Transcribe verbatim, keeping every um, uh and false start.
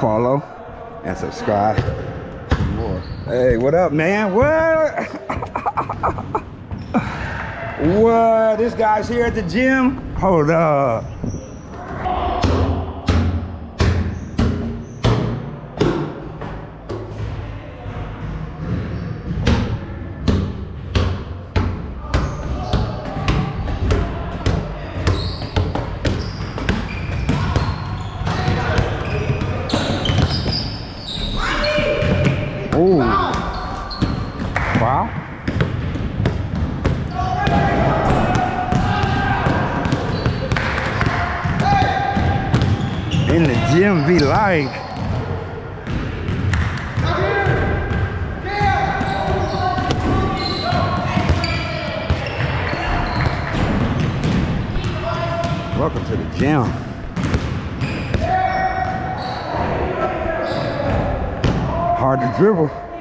Follow and subscribe for more. Hey, what up, man? What? What? This guy's here at the gym? Hold up. Ooh. Wow. In the gym, be like. Welcome to the gym. Hard to dribble.